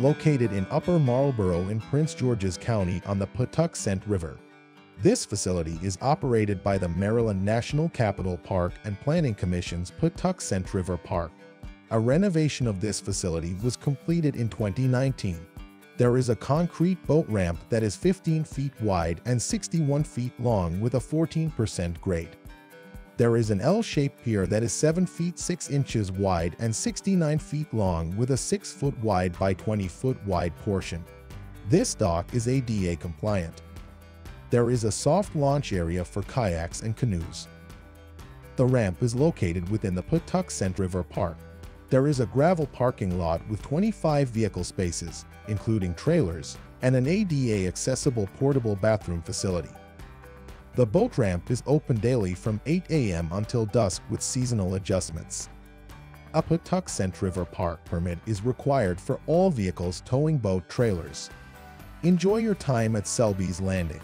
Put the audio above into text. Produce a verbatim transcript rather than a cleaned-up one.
located in Upper Marlboro in Prince George's County on the Patuxent River. This facility is operated by the Maryland National Capital Park and Planning Commission's Patuxent River Park. A renovation of this facility was completed in twenty nineteen. There is a concrete boat ramp that is fifteen feet wide and sixty-one feet long with a fourteen percent grade. There is an L-shaped pier that is seven feet six inches wide and sixty-nine feet long with a six foot wide by twenty foot wide portion. This dock is A D A compliant. There is a soft launch area for kayaks and canoes. The ramp is located within the Patuxent River Park. There is a gravel parking lot with twenty-five vehicle spaces, including trailers, and an A D A accessible portable bathroom facility. The boat ramp is open daily from eight A M until dusk with seasonal adjustments. A Patuxent River Park permit is required for all vehicles towing boat trailers. Enjoy your time at Selby's Landing.